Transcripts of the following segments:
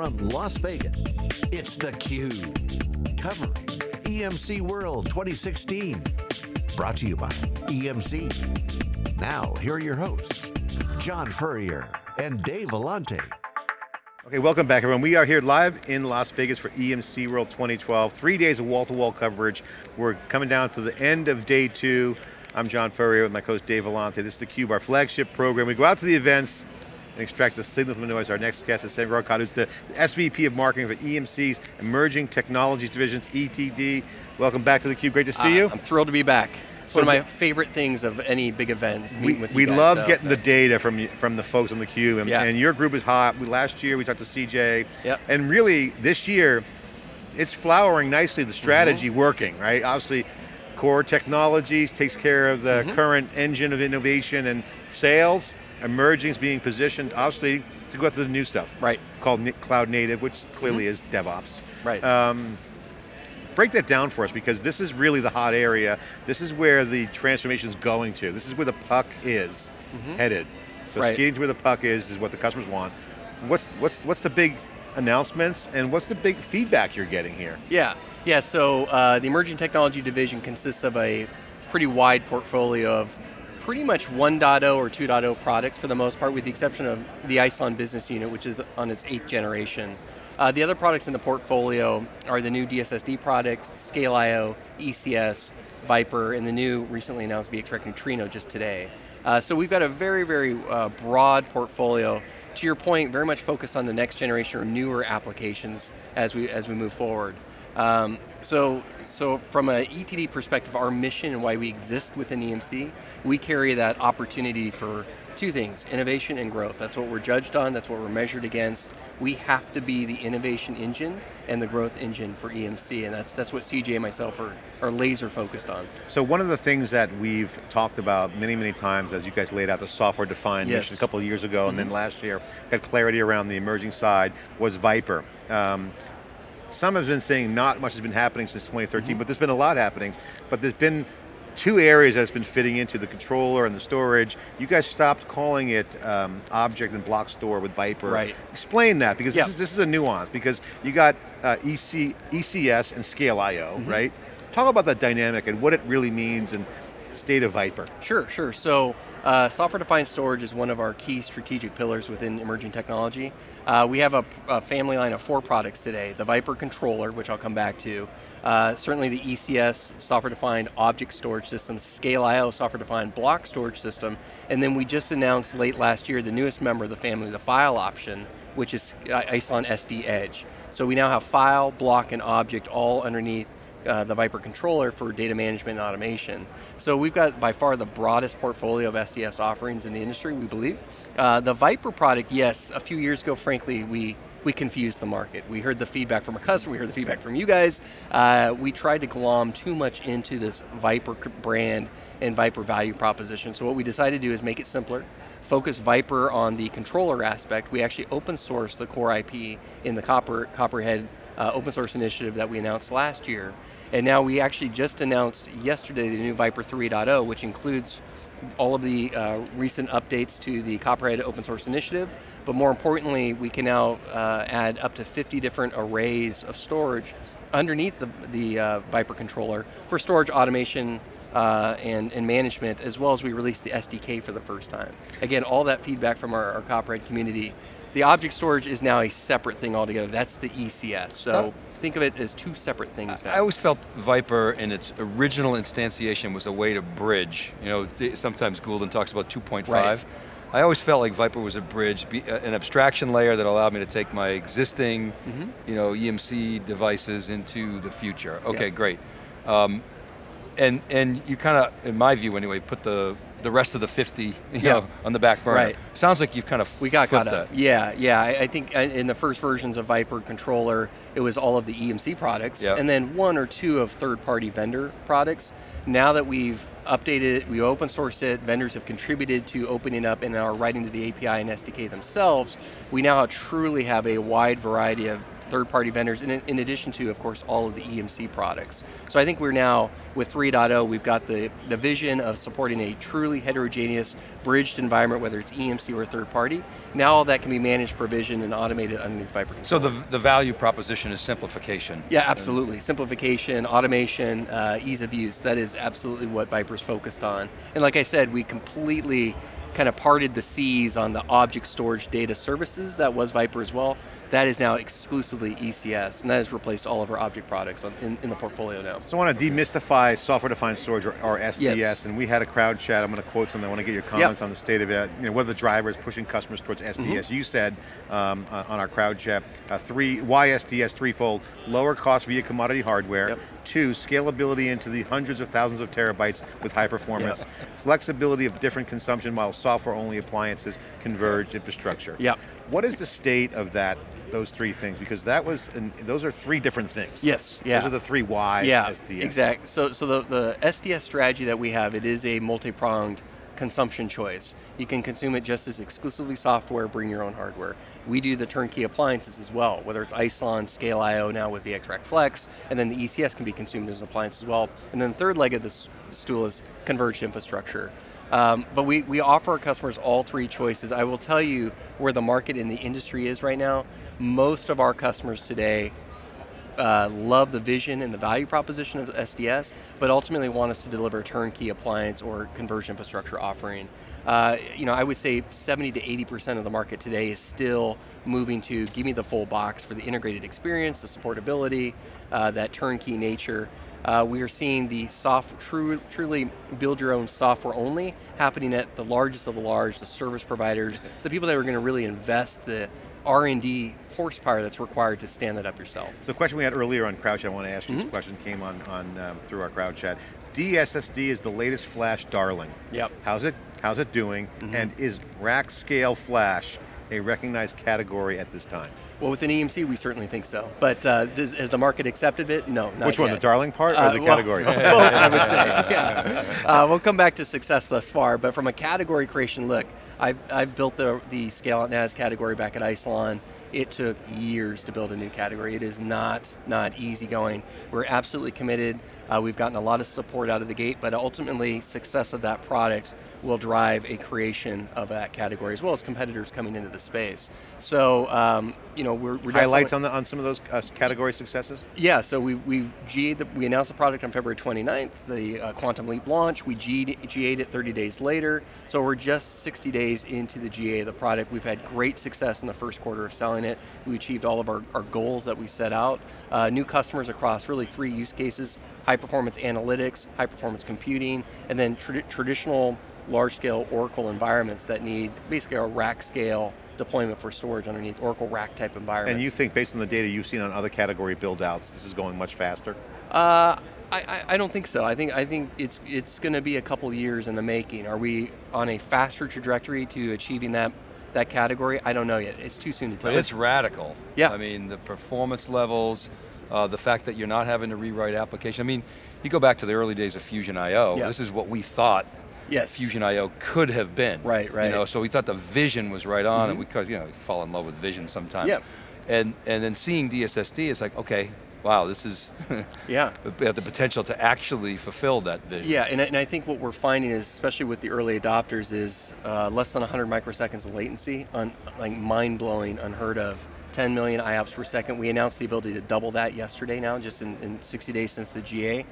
From Las Vegas, it's theCUBE, covering EMC World 2016. Brought to you by EMC. Now, here are your hosts, John Furrier and Dave Vellante. Okay, welcome back everyone. We are here live in Las Vegas for EMC World 2012. 3 days of wall-to-wall coverage. We're coming down to the end of day 2. I'm John Furrier with my co-host Dave Vellante. This is theCUBE, our flagship program. We go out to the events and extract the signal from the noise. Our next guest is Sam Grocott, who's the SVP of Marketing for EMC's Emerging Technologies Division, ETD. Welcome back to theCUBE, great to see you. I'm thrilled to be back. It's one of my favorite things of any big events, meeting with you guys. We love getting the data from the folks on theCUBE, and your group is hot. Last year we talked to CJ, and really this year, it's flowering nicely, the strategy working, right? Obviously, core technologies takes care of the current engine of innovation and sales. Emerging is being positioned, obviously, to go after the new stuff. Right. Called cloud native, which clearly is DevOps. Right. Break that down for us, because this is really the hot area. This is where the transformation is going to. This is where the puck is headed. So skating to where the puck is what the customers want. What's the big announcements, and what's the big feedback you're getting here? Yeah, so the Emerging Technology Division consists of a pretty wide portfolio of pretty much 1.0 or 2.0 products for the most part, with the exception of the Isilon business unit, which is on its 8th generation. The other products in the portfolio are the new DSSD product, ScaleIO, ECS, ViPR, and the new recently announced VxRack Neutrino just today. So we've got a very, very broad portfolio. To your point, very much focused on the next generation or newer applications as we move forward. So from an ETD perspective, our mission and why we exist within EMC, we carry that opportunity for two things: innovation and growth. That's what we're judged on, that's what we're measured against. We have to be the innovation engine and the growth engine for EMC, and that's what CJ and myself are laser focused on. So one of the things that we've talked about many, many times as you guys laid out the software-defined mission a couple of years ago, and then last year, got clarity around the emerging side, was ViPR. Some have been saying not much has been happening since 2013, but there's been a lot happening. But there's been two areas that's been fitting into: the controller and the storage. You guys stopped calling it object and block store with ViPR. Right. Explain that, because this is a nuance, because you got ECS and ScaleIO, right? Talk about that dynamic and what it really means and state of ViPR. Sure, so software-defined storage is one of our key strategic pillars within emerging technology. We have a family line of 4 products today: the ViPR controller, which I'll come back to, certainly the ECS, software-defined object storage system, ScaleIO, software-defined block storage system, and then we just announced late last year the newest member of the family, the file option, which is Isilon SD Edge. So we now have file, block, and object all underneath the ViPR controller for data management and automation. So we've got by far the broadest portfolio of SDS offerings in the industry, we believe. The ViPR product, yes, a few years ago, frankly, we confused the market. We heard the feedback from our customer, we heard the feedback from you guys. We tried to glom too much into this ViPR brand and ViPR value proposition. So what we decided to do is make it simpler, focus ViPR on the controller aspect. We actually open source the core IP in the Copperhead open source initiative that we announced last year. And now we actually just announced yesterday the new ViPR 3.0, which includes all of the recent updates to the Copperhead open source initiative, but more importantly, we can now add up to 50 different arrays of storage underneath the ViPR controller for storage automation and management, as well as we released the SDK for the first time. Again, all that feedback from our Copperhead community. The object storage is now a separate thing altogether. That's the ECS, so think of it as two separate things now. I always felt ViPR in its original instantiation was a way to bridge. You know, sometimes Goulden talks about 2.5. Right. I always felt like ViPR was a bridge, an abstraction layer that allowed me to take my existing EMC devices into the future. Okay, great. And you kind of, in my view anyway, put the rest of the 50 you know, on the back burner. Right. Sounds like you've kind of caught up. Yeah, I think in the first versions of ViPR controller, it was all of the EMC products, and then 1 or 2 of third-party vendor products. Now that we've updated it, we open sourced it, vendors have contributed to opening up and are writing to the API and SDK themselves, we now truly have a wide variety of third-party vendors, and in addition to, of course, all of the EMC products. So I think we're now, with 3.0, we've got the vision of supporting a truly heterogeneous, bridged environment, whether it's EMC or third-party. Now all that can be managed, provisioned, and automated underneath ViPR. So the value proposition is simplification. Yeah, absolutely. Simplification, automation, ease of use. That is absolutely what ViPR's focused on. And like I said, we completely kind of parted the seas on the object storage data services. That was ViPR as well. That is now exclusively ECS, and that has replaced all of our object products in the portfolio now. So I want to demystify software-defined storage, or SDS, yes. And we had a crowd chat. I'm going to quote something. I want to get your comments on the state of it. You know, what are the drivers pushing customers towards SDS? You said on our crowd chat, why SDS? Threefold: lower cost via commodity hardware. Two, scalability into the hundreds of thousands of terabytes with high performance. Flexibility of different consumption models, software-only appliances, converged infrastructure. What is the state of that? Those three things, because that was, and those are three different things. Yes, yeah. Those are the three Ys. Yeah, SDS. Exactly. So the SDS strategy that we have, it is a multi-pronged consumption choice. You can consume it just as exclusively software, bring your own hardware. We do the turnkey appliances as well, whether it's Isilon, ScaleIO now with the VxRack Flex, and then the ECS can be consumed as an appliance as well. And then the third leg of this stool is converged infrastructure. But we offer our customers all three choices. I will tell you where the market in the industry is right now. Most of our customers today love the vision and the value proposition of SDS, but ultimately want us to deliver a turnkey appliance or converged infrastructure offering. You know, I would say 70 to 80% of the market today is still moving to give me the full box for the integrated experience, the supportability, that turnkey nature. We are seeing the truly build your own software only happening at the largest of the large, the service providers, the people that are going to really invest the R&D horsepower that's required to stand that up yourself. So the question we had earlier on crowd chat, I want to ask you, this question came on through our crowd chat. DSSD is the latest flash darling. How's it doing? And is rack scale flash a recognized category at this time? Well, within EMC, we certainly think so. But has the market accepted it? No, not Which one, yet. The darling part or the category? Well, I would say, we'll come back to success thus far, but from a category creation, look, I've built the scale out NAS category back at Isilon. It took years to build a new category. It is not easy going. We're absolutely committed. We've gotten a lot of support out of the gate, but ultimately success of that product will drive a creation of that category, as well as competitors coming into the space. So, you know, we're highlights on some of those category successes. Yeah, so we announced the product on February 29th, the Quantum Leap launch. We GA'd it 30 days later. So we're just 60 days into the GA of the product. We've had great success in the first quarter of selling it. We achieved all of our goals that we set out. New customers across really three use cases: high performance analytics, high performance computing, and then traditional large scale Oracle environments that need basically a rack scale deployment for storage underneath Oracle rack type environments. And you think based on the data you've seen on other category build outs, this is going much faster? I don't think so. I think it's going to be a couple years in the making. Are we on a faster trajectory to achieving that category? I don't know yet. It's too soon to tell. But it's radical. Yeah. I mean, the performance levels, the fact that you're not having to rewrite application. I mean, you go back to the early days of Fusion I/O. This is what we thought Fusion I/O could have been. Right. You know, so we thought the vision was right on, and we fall in love with vision sometimes. And then seeing DSSD, it's like, okay, wow, this is the potential to actually fulfill that vision. Yeah, and I think what we're finding is, especially with the early adopters, is less than 100 microseconds of latency, like mind-blowing, unheard of. 10 million IOPS per second. We announced the ability to double that yesterday now, just in 60 days since the GA.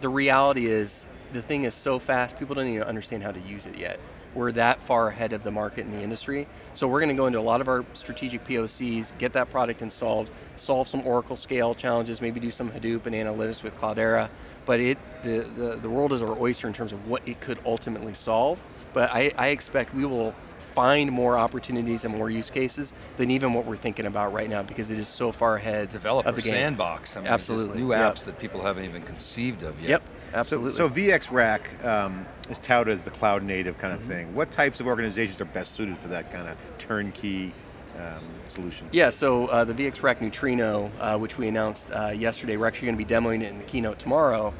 The reality is, the thing is so fast, people don't even understand how to use it yet. We're that far ahead of the market in the industry. So we're going to go into a lot of our strategic POCs, get that product installed, solve some Oracle scale challenges, maybe do some Hadoop and analytics with Cloudera, but the world is our oyster in terms of what it could ultimately solve. But I expect we will find more opportunities and more use cases than even what we're thinking about right now, because it is so far ahead of the game. Sandbox. I mean, absolutely. New apps that people haven't even conceived of yet. Absolutely. So VxRack is touted as the cloud native kind of thing. What types of organizations are best suited for that kind of turnkey solution? Yeah, so the VxRack Neutrino, which we announced yesterday, we're actually going to be demoing it in the keynote tomorrow.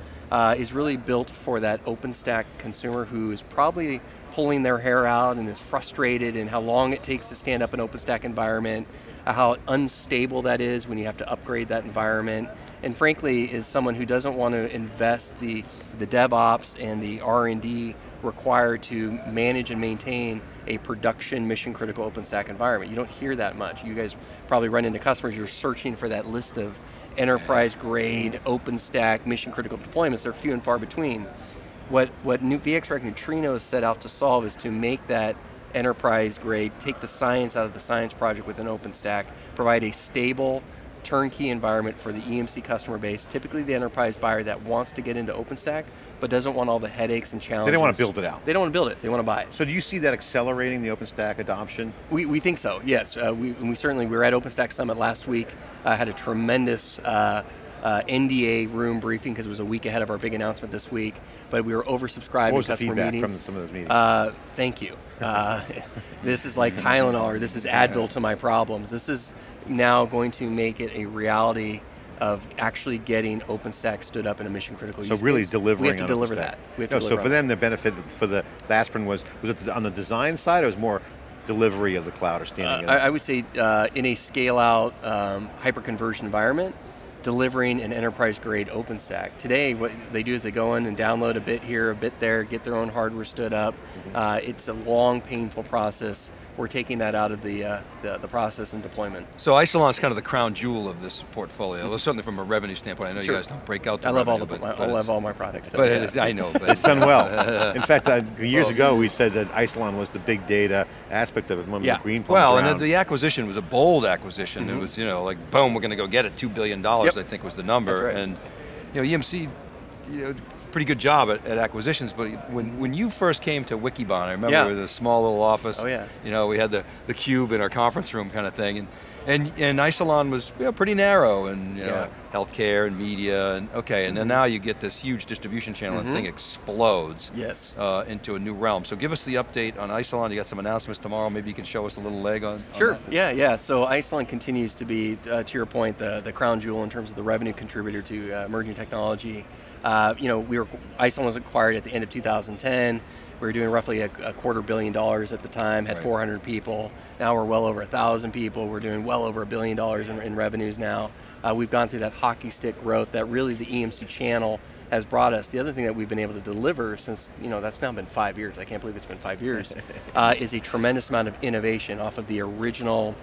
is really built for that OpenStack consumer who is probably pulling their hair out and is frustrated in how long it takes to stand up an OpenStack environment, how unstable that is when you have to upgrade that environment, and frankly is someone who doesn't want to invest the DevOps and the R&D required to manage and maintain a production mission critical OpenStack environment. You don't hear that much. You guys probably run into customers, you're searching for that list of enterprise grade, OpenStack, mission critical deployments. They're few and far between. What VxRack Neutrino set out to solve is to make that enterprise grade, take the science out of the science project within OpenStack, provide a stable, turnkey environment for the EMC customer base, typically the enterprise buyer that wants to get into OpenStack, but doesn't want all the headaches and challenges. They don't want to build it out. They don't want to build it, they want to buy it. So do you see that accelerating the OpenStack adoption? We think so, yes. We were at OpenStack Summit last week, had a tremendous NDA room briefing because it was a week ahead of our big announcement this week, but we were oversubscribed in customer meetings. What was the feedback from some of those meetings? Thank you. This is like Tylenol, or this is Advil to my problems. This is now going to make it a reality of actually getting OpenStack stood up in a mission critical use case. So really delivering on OpenStack. We have to deliver that. So for them, the benefit for the aspirin was it on the design side, or was more delivery of the cloud or standing in it? I would say in a scale out, hyper-converged environment, delivering an enterprise grade OpenStack. Today, what they do is they go in and download a bit here, a bit there, get their own hardware stood up. It's a long, painful process. We're taking that out of the process and deployment. So Isilon's kind of the crown jewel of this portfolio, well, certainly from a revenue standpoint. I know you guys don't break out the I love all my products. So I know. But it's done well. In fact, years ago we said that Isilon was the big data aspect of it when we Greenplum. Well, and the acquisition was a bold acquisition. It was, you know, like boom, we're going to go get it, $2 billion I think was the number. That's right. And you know, EMC, you know, pretty good job at acquisitions, but when you first came to Wikibon, I remember it was a small little office. Oh yeah. You know, we had the cube in our conference room kind of thing, and Isilon was pretty narrow, and you know, healthcare and media, and and then now you get this huge distribution channel and thing explodes into a new realm. So give us the update on Isilon. You got some announcements tomorrow, maybe you can show us a little leg on So Isilon continues to be, to your point, the crown jewel in terms of the revenue contributor to emerging technology. You know, Isilon was acquired at the end of 2010. We were doing roughly a $250 million at the time, had 400 people. Now we're well over 1,000 people. We're doing well over $1 billion in revenues now. We've gone through that hockey stick growth that really the EMC channel has brought us. The other thing that we've been able to deliver since, you know, that's now been 5 years, I can't believe it's been 5 years, is a tremendous amount of innovation off of the original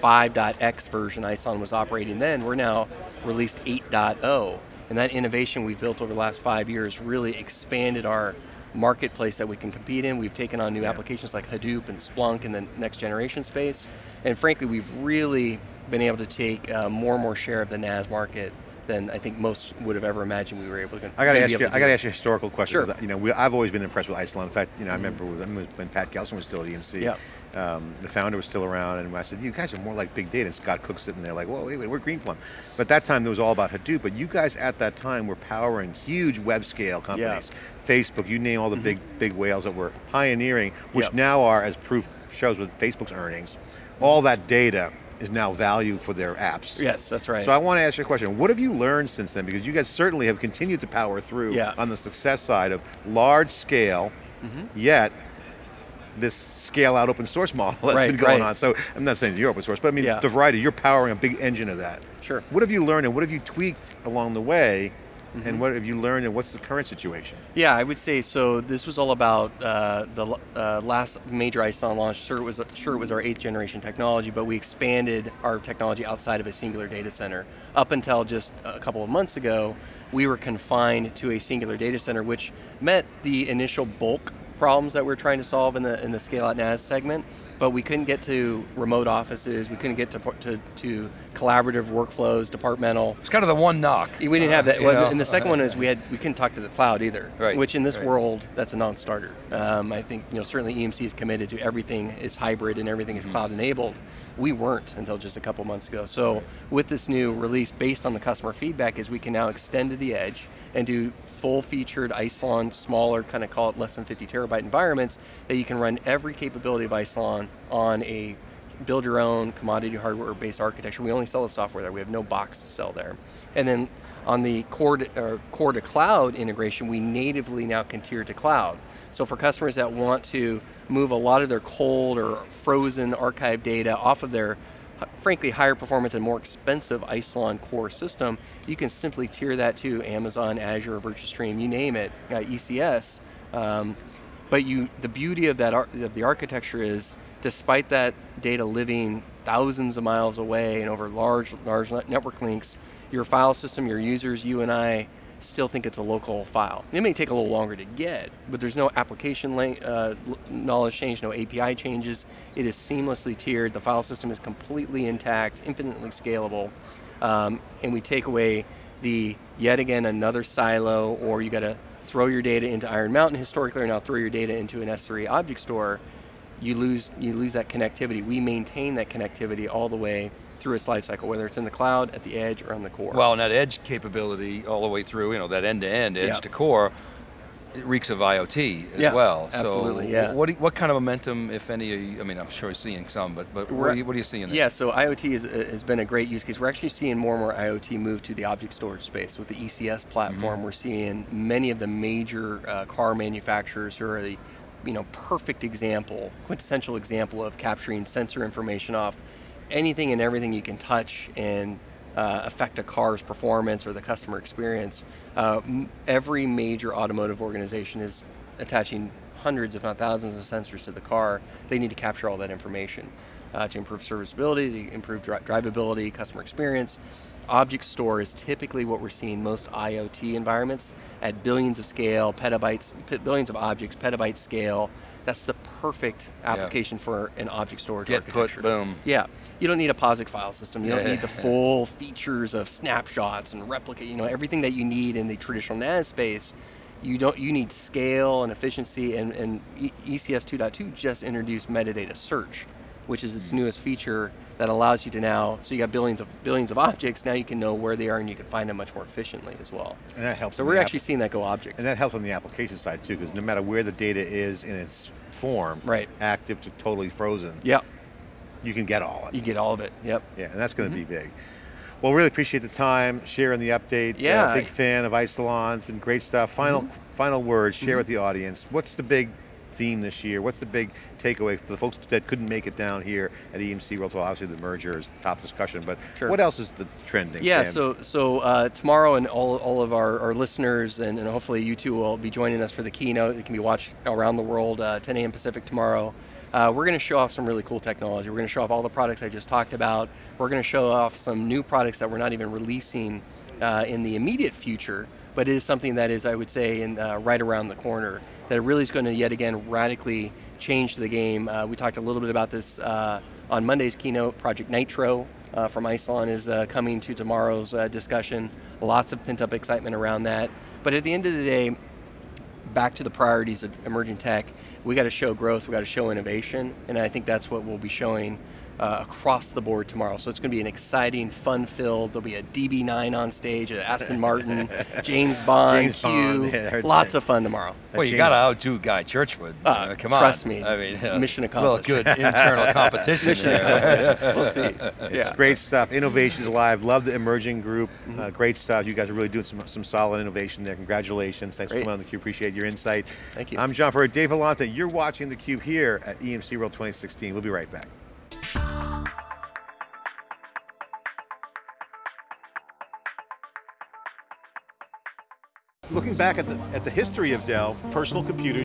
5.x version Isilon was operating then. We're now released 8.0. And that innovation we've built over the last 5 years really expanded our marketplace that we can compete in. We've taken on new applications like Hadoop and Splunk in the next generation space. And frankly, we've really been able to take more and more share of the NAS market than I think most would have ever imagined we were able to. I got to ask you a historical question. Sure. You know, I've always been impressed with Isilon. In fact, you know, I remember when Pat Gelson was still at EMC. Yeah. The founder was still around, and I said, you guys are more like big data, and Scott Cook's sitting there like, whoa, wait, we're Greenplum. But that time, it was all about Hadoop, but you guys at that time were powering huge web scale companies. Yeah. Facebook, you name all the big whales that were pioneering, which now are, as proof shows with Facebook's earnings, all that data is now value for their apps. Yes, that's right. So I want to ask you a question, what have you learned since then? Because you guys certainly have continued to power through on the success side of large scale, yet, this scale out open source model that's been going on. So I'm not saying you're open source, but I mean the variety, you're powering a big engine of that. Sure. What have you learned and what have you tweaked along the way and what have you learned and what's the current situation? Yeah, I would say, so this was all about the last major Isilon launch. Sure it was our 8th generation technology, but we expanded our technology outside of a singular data center. Up until just a couple of months ago, we were confined to a singular data center, which met the initial bulk problems that we're trying to solve in the scale-out NAS segment, but we couldn't get to remote offices, we couldn't get to collaborative workflows, departmental. It's kind of the one knock. We didn't have that, and the second one is we couldn't talk to the cloud either, which in this world, that's a non-starter. I think certainly EMC is committed to everything is hybrid and everything is cloud-enabled. We weren't until just a couple months ago. So with this new release, based on the customer feedback, is we can now extend to the edge and do full-featured Isilon, smaller, kind of call it less than 50 terabyte environments that you can run every capability of Isilon on a build your own commodity hardware-based architecture. We only sell the software there. We have no box to sell there. And then on the core to cloud integration, we natively now can tier to cloud. So for customers that want to move a lot of their cold or frozen archive data off of their, frankly, higher performance and more expensive Isilon core system, you can simply tier that to Amazon, Azure, VirtuStream, you name it, ECS. But the beauty of the architecture is, despite that data living thousands of miles away and over large network links, your file system, your users, you and I, still think it's a local file. It may take a little longer to get, but there's no application knowledge change, no API changes. It is seamlessly tiered. The file system is completely intact, infinitely scalable, and we take away the, yet again, another silo, or you got to throw your data into Iron Mountain historically, or now throw your data into an S3 object store. You lose that connectivity. We maintain that connectivity all the way through its life cycle, whether it's in the cloud, at the edge, or on the core. Well, and that edge capability all the way through, you know, that end-to-end, edge to core, it reeks of IoT as well. Absolutely, so what kind of momentum, if any, are you, I mean, I'm sure you're seeing some, but what are you seeing there? Yeah, so IoT has been a great use case. We're actually seeing more and more IoT move to the object storage space. With the ECS platform, we're seeing many of the major car manufacturers who are the perfect example, quintessential example of capturing sensor information off anything and everything you can touch and affect a car's performance or the customer experience. Every major automotive organization is attaching hundreds, if not thousands, of sensors to the car. They need to capture all that information to improve serviceability, to improve drivability, customer experience. Object store is typically what we're seeing most IoT environments at billions of scale, petabytes, billions of objects, petabyte scale. That's the perfect application for an object storage architecture. Get put, boom. Yeah, you don't need a POSIX file system. You don't need the full features of snapshots and replicate, everything that you need in the traditional NAS space. You need scale and efficiency, and ECS 2.2 just introduced metadata search, which is its newest feature that allows you to now, so you got billions of objects, now you can know where they are and you can find them much more efficiently as well. And that helps. So we're actually seeing that go object. And that helps on the application side too, because no matter where the data is in its form, active to totally frozen, you can get all of it. You get all of it, Yeah, and that's going to be big. Well, really appreciate the time, sharing the update. Yeah. Big fan of Isilon, it's been great stuff. Final words, share with the audience, what's the big theme this year? What's the big takeaway for the folks that couldn't make it down here at EMC World? Well, obviously the merger is the top discussion, but what else is the trending? Yeah, so tomorrow, and all of our listeners, and hopefully you two will be joining us for the keynote. It can be watched around the world, 10 a.m. Pacific tomorrow. We're going to show off some really cool technology. We're going to show off all the products I just talked about. We're going to show off some new products that we're not even releasing in the immediate future, but it is something that is, I would say, right around the corner, that really is going to, yet again, radically change the game. We talked a little bit about this on Monday's keynote. Project Nitro from Isilon is coming to tomorrow's discussion. Lots of pent-up excitement around that. But at the end of the day, back to the priorities of emerging tech, we got to show growth, we got to show innovation, and I think that's what we'll be showing across the board tomorrow. So it's going to be an exciting, fun-filled, there'll be a DB9 on stage, an Aston Martin, James Bond, lots of fun tomorrow. Well, you got to outdo Guy Churchwood. Come on. Trust me, I mean, mission accomplished. Well, good internal competition. We'll see. It's great stuff, innovation's alive, love the emerging group, great stuff. You guys are really doing some solid innovation there, congratulations. Thanks for coming on theCUBE, appreciate your insight. Thank you. I'm John Furrier, Dave Vellante, you're watching theCUBE here at EMC World 2016, we'll be right back. Looking back at the history of Dell, personal computers